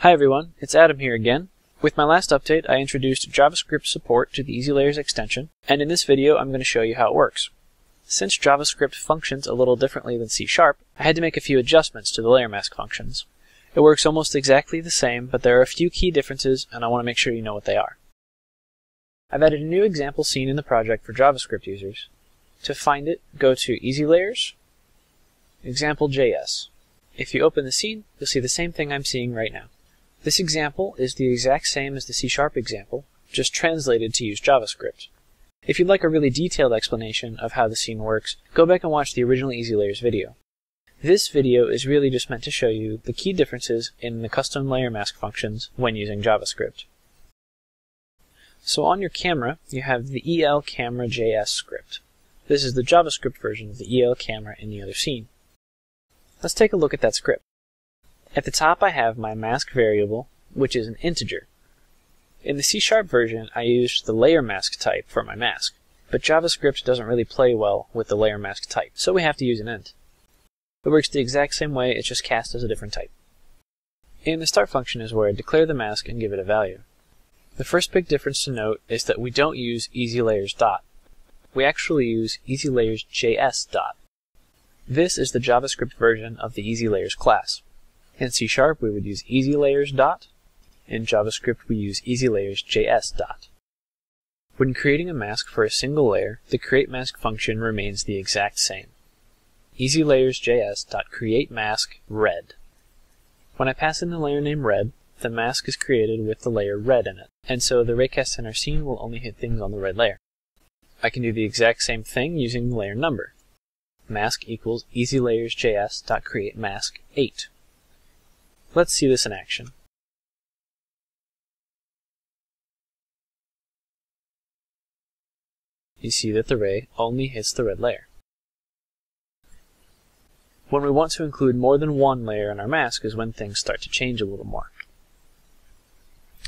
Hi everyone, it's Adam here again. With my last update, I introduced JavaScript support to the EasyLayers extension, and in this video I'm going to show you how it works. Since JavaScript functions a little differently than C#, I had to make a few adjustments to the LayerMask functions. It works almost exactly the same, but there are a few key differences, and I want to make sure you know what they are. I've added a new example scene in the project for JavaScript users. To find it, go to EasyLayers, Example JS. If you open the scene, you'll see the same thing I'm seeing right now. This example is the exact same as the C# example, just translated to use JavaScript. If you'd like a really detailed explanation of how the scene works, go back and watch the original EasyLayers video. This video is really just meant to show you the key differences in the custom layer mask functions when using JavaScript. So on your camera, you have the EL Camera JS script. This is the JavaScript version of the EL Camera in the other scene. Let's take a look at that script. At the top I have my mask variable, which is an integer. In the C# version, I used the layer mask type for my mask, but JavaScript doesn't really play well with the layer mask type, so we have to use an int. It works the exact same way, it's just cast as a different type. And the start function is where I declare the mask and give it a value. The first big difference to note is that we don't use EasyLayers . We actually use EasyLayers.js . This is the JavaScript version of the EasyLayers class. In C# we would use EasyLayers . In JavaScript we use EasyLayers.js . When creating a mask for a single layer, the createMask function remains the exact same. EasyLayers.js.createMask red. When I pass in the layer name red, the mask is created with the layer red in it, and so the raycast in our scene will only hit things on the red layer. I can do the exact same thing using the layer number. Mask equals EasyLayers.js.createMask 8. Let's see this in action. You see that the ray only hits the red layer. When we want to include more than one layer in our mask is when things start to change a little more.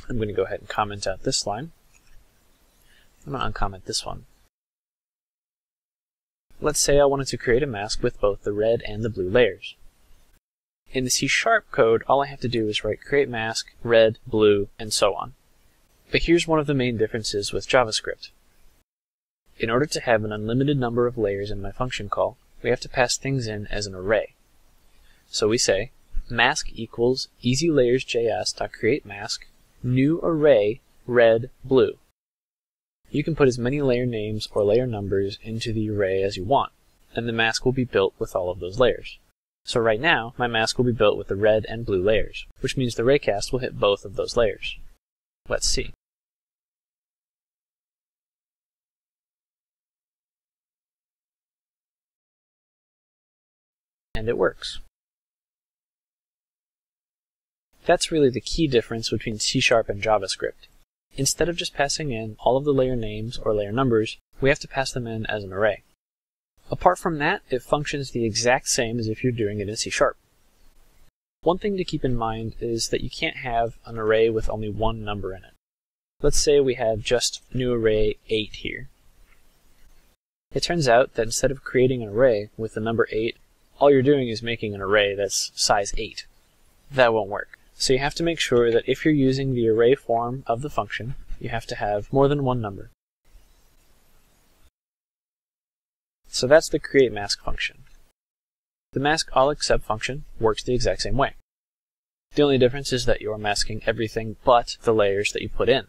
I'm going to go ahead and comment out this line. I'm going to uncomment this one. Let's say I wanted to create a mask with both the red and the blue layers. In the C# code, all I have to do is write create mask, red, blue, and so on. But here's one of the main differences with JavaScript. In order to have an unlimited number of layers in my function call, we have to pass things in as an array. So we say mask equals EasyLayers.js.createMask new array red blue. You can put as many layer names or layer numbers into the array as you want, and the mask will be built with all of those layers. So right now, my mask will be built with the red and blue layers, which means the raycast will hit both of those layers. Let's see. And it works. That's really the key difference between C# and JavaScript. Instead of just passing in all of the layer names or layer numbers, we have to pass them in as an array. Apart from that, it functions the exact same as if you're doing it in C#. One thing to keep in mind is that you can't have an array with only one number in it. Let's say we have just new array 8 here. It turns out that instead of creating an array with the number 8, all you're doing is making an array that's size 8. That won't work. So you have to make sure that if you're using the array form of the function, you have to have more than one number. So that's the createMask function. The mask all except function works the exact same way. The only difference is that you're masking everything but the layers that you put in.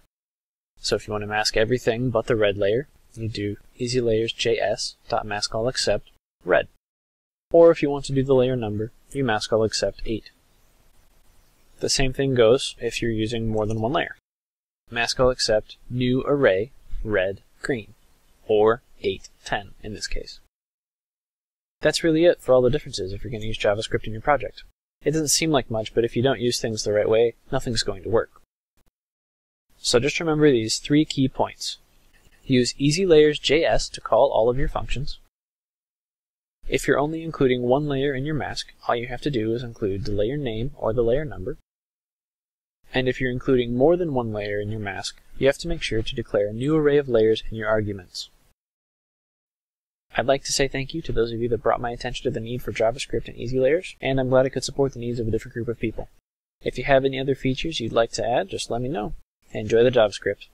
So if you want to mask everything but the red layer, you do EasyLayers.js.maskAllExcept red. Or if you want to do the layer number, you mask all except 8. The same thing goes if you're using more than one layer. Mask all except new array red green, or 8 10 in this case. That's really it for all the differences if you're going to use JavaScript in your project. It doesn't seem like much, but if you don't use things the right way, nothing's going to work. So just remember these three key points. Use EasyLayers.js to call all of your functions. If you're only including one layer in your mask, all you have to do is include the layer name or the layer number. And if you're including more than one layer in your mask, you have to make sure to declare a new array of layers in your arguments. I'd like to say thank you to those of you that brought my attention to the need for JavaScript and EasyLayers, and I'm glad I could support the needs of a different group of people. If you have any other features you'd like to add, just let me know. Enjoy the JavaScript.